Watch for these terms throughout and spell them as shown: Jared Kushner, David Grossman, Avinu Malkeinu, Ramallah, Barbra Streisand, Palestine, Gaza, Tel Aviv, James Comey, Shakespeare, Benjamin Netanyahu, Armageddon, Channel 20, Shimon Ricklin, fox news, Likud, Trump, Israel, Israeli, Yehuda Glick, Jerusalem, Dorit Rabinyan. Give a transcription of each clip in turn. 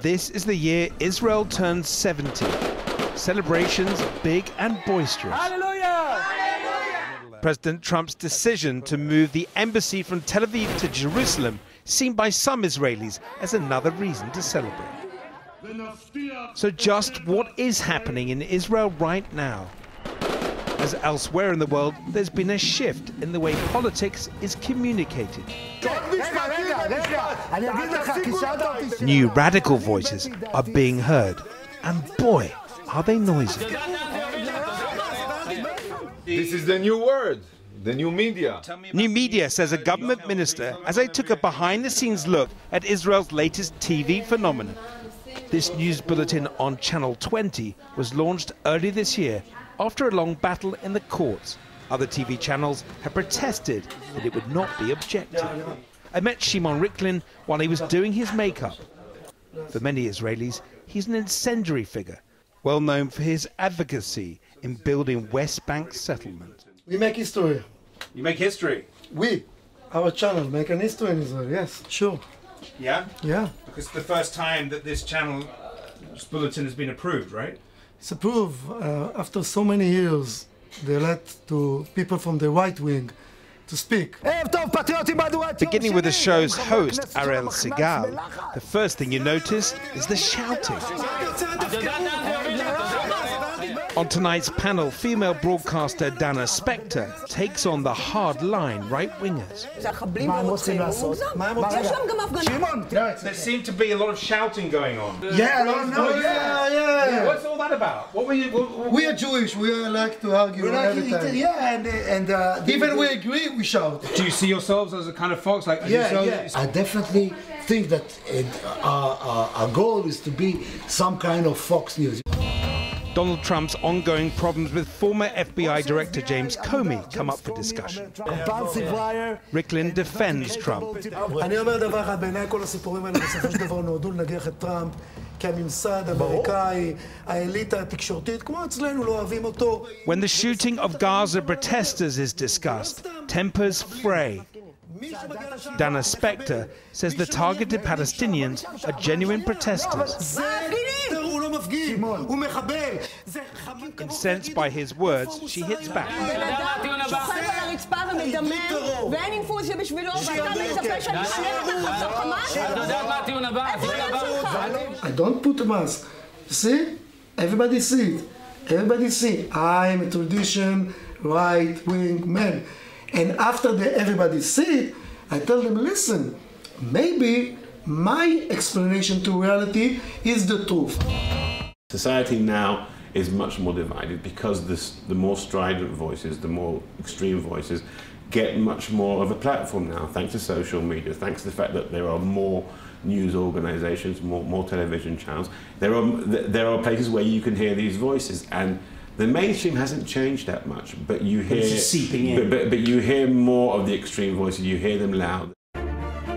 This is the year Israel turns 70. Celebrations big and boisterous. Hallelujah! Hallelujah! President Trump's decision to move the embassy from Tel Aviv to Jerusalem seen by some Israelis as another reason to celebrate. So just what is happening in Israel right now? As elsewhere in the world, there's been a shift in the way politics is communicated. New radical voices are being heard, and boy, are they noisy. This is the new word, the new media. New media, says a government minister, as I took a behind-the-scenes look at Israel's latest TV phenomenon. This news bulletin on Channel 20 was launched early this year after a long battle in the courts. Other TV channels had protested that it would not be objective. I met Shimon Ricklin while he was doing his makeup. For many Israelis, he's an incendiary figure, well known for his advocacy in building West Bank settlements. We make history. You make history? We, our channel, make an history in Israel, yes, sure. Yeah? Yeah. Because it's the first time that this channel bulletin has been approved, right? It's approved. After so many years, they let to people from the right wing to speak. Beginning with the show's host, Ariel Segal, the first thing you notice is the shouting. On tonight's panel, female broadcaster Dana Specter takes on the hard-line right-wingers. There seemed to be a lot of shouting going on. Yeah, yeah. What's all that about? What were you? We are Jewish. We like to argue. We like every time. Yeah, and even we agree, we shout. Do you see yourselves as a kind of folks like? Yeah. I definitely think that our goal is to be some kind of Fox News. Donald Trump's ongoing problems with former FBI Director James Comey come up for discussion. Ricklin defends Trump. When the shooting of Gaza protesters is discussed, tempers fray. Dana Specter says the targeted Palestinians are genuine protesters. Incensed by his words, she hits back. I don't put a mask. See? Everybody see it. Everybody see. I'm a tradition right-wing man. And after everybody see it, I tell them, listen, maybe my explanation to reality is the truth. Society now is much more divided because the more strident voices, the more extreme voices, get much more of a platform now, thanks to social media, thanks to the fact that there are more news organizations, more television channels. There are places where you can hear these voices, and the mainstream hasn't changed that much, but you hear, it's seeping in. But you hear more of the extreme voices, you hear them loud.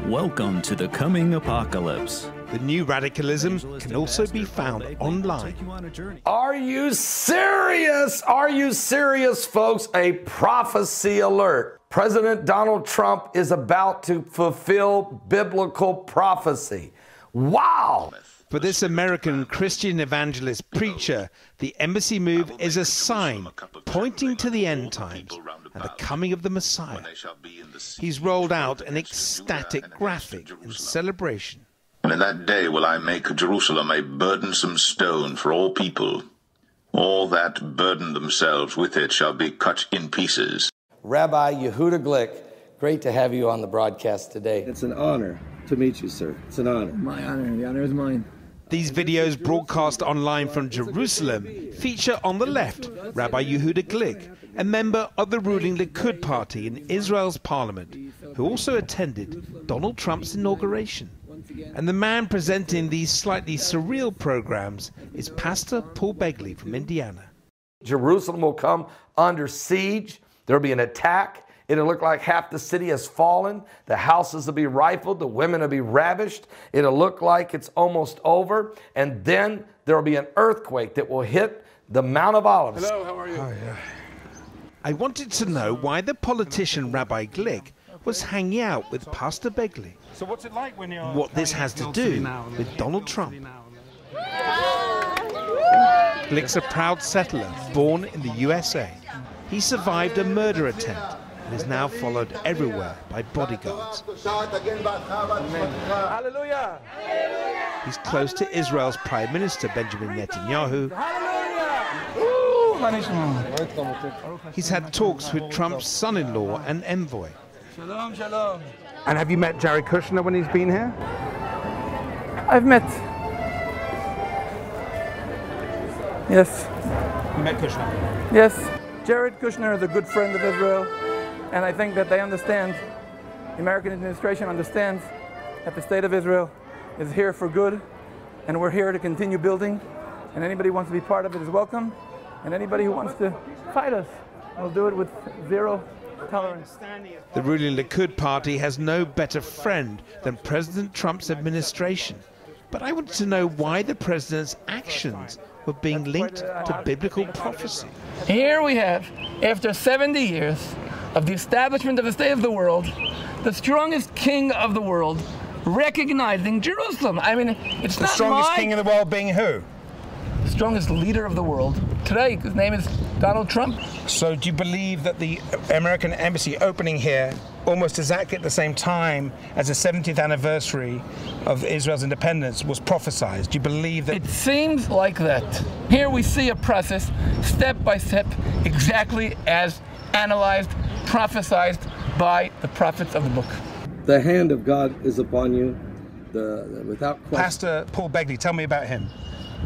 Welcome to the coming apocalypse. The new radicalism can also be found online. Are you serious? Are you serious, folks? A prophecy alert. President Donald Trump is about to fulfill biblical prophecy. Wow! For this American Christian evangelist preacher, the embassy move is a sign pointing to the end times and the coming of the Messiah. He's rolled out an ecstatic graphic in celebration. And in that day will I make Jerusalem a burdensome stone for all people. All that burden themselves with it shall be cut in pieces. Rabbi Yehuda Glick, great to have you on the broadcast today. It's an honor to meet you, sir. It's an honor. My honor. The honor is mine. These videos broadcast online from Jerusalem feature on the left Rabbi Yehuda Glick, a member of the ruling Likud party in Israel's parliament, who also attended Donald Trump's inauguration. And the man presenting these slightly surreal programs is Pastor Paul Begley from Indiana. Jerusalem will come under siege. There'll be an attack. It'll look like half the city has fallen. The houses will be rifled. The women will be ravished. It'll look like it's almost over. And then there'll be an earthquake that will hit the Mount of Olives. Hello, how are you? Hi. I wanted to know why the politician Rabbi Glick was hanging out with Pastor Begley. So what's it like when you're what this has to do with Donald Trump. Glick's a proud settler born in the USA. He survived a murder attempt and is now followed everywhere by bodyguards. Hallelujah. He's close to Israel's Prime Minister Benjamin Netanyahu. He's had talks with Trump's son-in-law and envoy. And have you met Jared Kushner when he's been here? I've met. Yes. You met Kushner? Yes. Jared Kushner is a good friend of Israel, and I think that they understand, the American administration understands that the state of Israel is here for good, and we're here to continue building, and anybody who wants to be part of it is welcome. And anybody who wants to fight us will do it with zero tolerance. The ruling Likud party has no better friend than President Trump's administration. But I wanted to know why the president's actions were being linked to biblical prophecy. Here we have, after 70 years of the establishment of the state of the world, the strongest king of the world recognizing Jerusalem. I mean, it's not the strongest king in the world being who? Strongest leader of the world today. His name is Donald Trump. So do you believe that the American embassy opening here almost exactly at the same time as the 70th anniversary of Israel's independence was prophesied? Do you believe that? It seems like that. Here we see a process step by step exactly as analyzed, prophesied by the prophets of the book. The hand of God is upon you, without question. Pastor Paul Begley, tell me about him.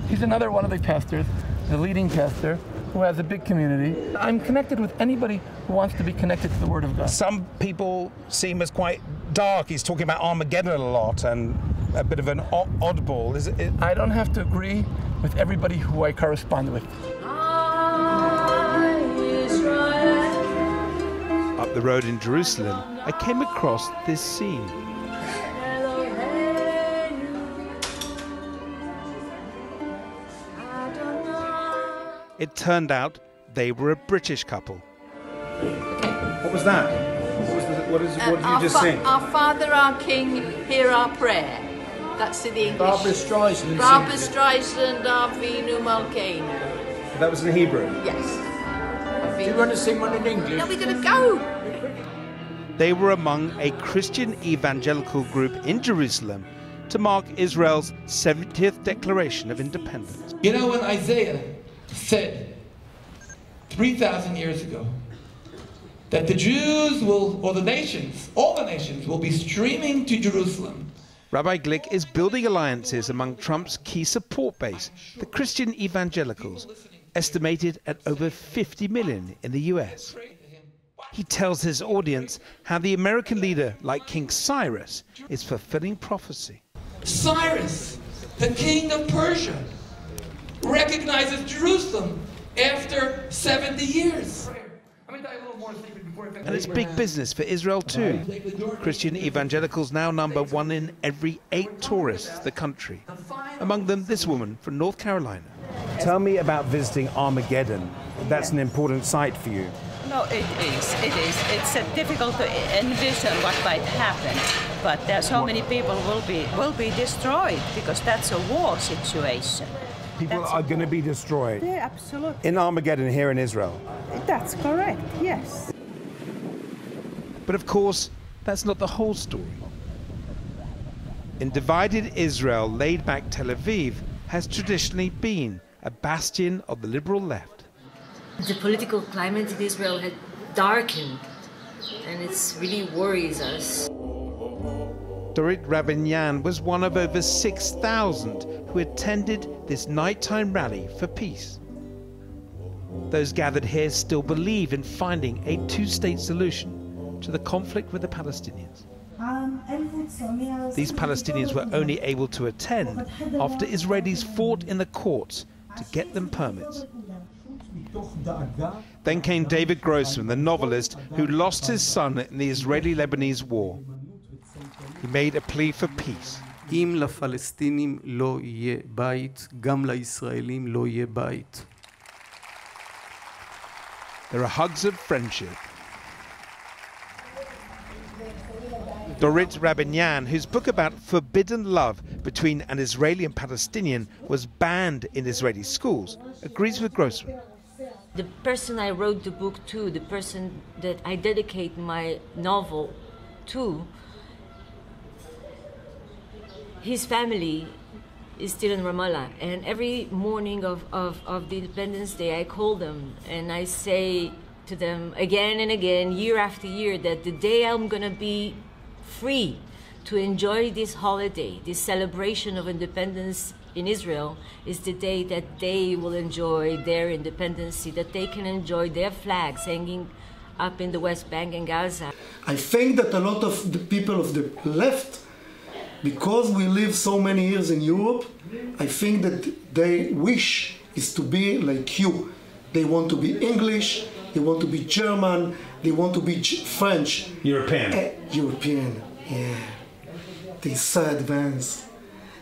He's another one of the pastors, the leading pastor, who has a big community. I'm connected with anybody who wants to be connected to the Word of God. Some people seem as quite dark. He's talking about Armageddon a lot and a bit of an oddball. Is it? I don't have to agree with everybody who I correspond with. Up the road in Jerusalem, I came across this scene. It turned out they were a British couple. What was that? What did you just sing? Our Father, our King, hear our prayer. That's in the English. Barbra Streisand. Barbra Streisand, Avinu Malkeinu. That was in Hebrew? Yes. Do you want to sing one in English? No, we're going to go. They were among a Christian evangelical group in Jerusalem to mark Israel's 70th Declaration of Independence. You know, when Isaiah said 3,000 years ago that the Jews will, or the nations, all the nations, will be streaming to Jerusalem. Rabbi Glick is building alliances among Trump's key support base, the Christian evangelicals, estimated at over 50 million in the US. He tells his audience how the American leader, like King Cyrus, is fulfilling prophecy. Cyrus, the king of Persia, recognizes Jerusalem after 70 years. And it's big business for Israel too. Christian evangelicals now number 1 in every 8 tourists in the country. Among them, this woman from North Carolina. Tell me about visiting Armageddon. That's an important site for you. No, it is. It is. It's difficult to envision what might happen, but there are so many people will be destroyed because that's a war situation. People are going to be destroyed. Yeah, absolutely. In Armageddon here in Israel. That's correct, yes. But of course, that's not the whole story. In divided Israel, laid-back Tel Aviv has traditionally been a bastion of the liberal left. The political climate in Israel had darkened, and it really worries us. Dorit Rabinyan was one of over 6,000 who attended this nighttime rally for peace. Those gathered here still believe in finding a two-state solution to the conflict with the Palestinians. These Palestinians were only able to attend after Israelis fought in the courts to get them permits. Then came David Grossman, the novelist who lost his son in the Israeli-Lebanese war. He made a plea for peace. There are hugs of friendship. Dorit Rabinyan, whose book about forbidden love between an Israeli and Palestinian was banned in Israeli schools, agrees with Grossman. The person I wrote the book to, the person that I dedicate my novel to, his family is still in Ramallah, and every morning of the Independence Day I call them and I say to them again and again, year after year, that the day I'm gonna be free to enjoy this holiday, this celebration of independence in Israel, is the day that they will enjoy their independence, that they can enjoy their flags hanging up in the West Bank and Gaza. I think that a lot of the people of the left, because we live so many years in Europe, I think that their wish is to be like you. They want to be English, they want to be German, they want to be French. European. European, yeah. They're so advanced.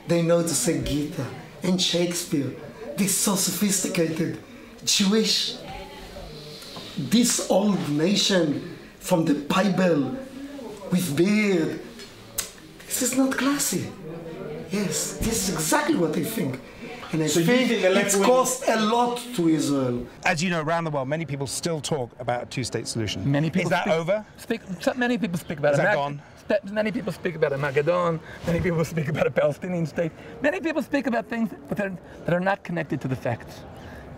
They know to say Goethe and Shakespeare. They're so sophisticated. Jewish. This old nation from the Bible with beard. This is not classy. Yes, this is exactly what I think. And I think it's cost a lot to Israel. As you know, around the world, many people still talk about a two-state solution. Many people many people speak about it. Is that gone? Many people speak about a Magedon, many people speak about a Palestinian state. Many people speak about things that are not connected to the facts.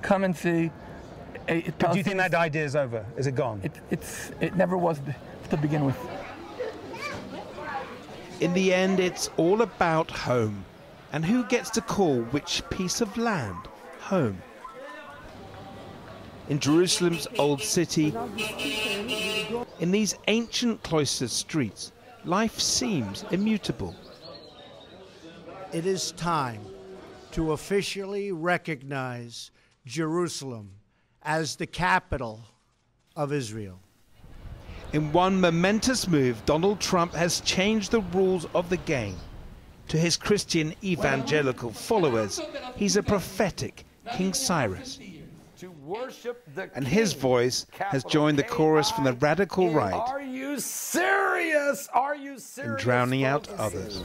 Come and see. Do you think that idea is over? Is it gone? It never was to begin with. In the end, it's all about home, and who gets to call which piece of land home. In Jerusalem's old city, in these ancient cloistered streets, life seems immutable. It is time to officially recognize Jerusalem as the capital of Israel. In one momentous move, Donald Trump has changed the rules of the game. To his Christian evangelical followers, he's a prophetic King Cyrus. And his voice has joined the chorus from the radical right. Are you serious? Are you serious? And drowning out others.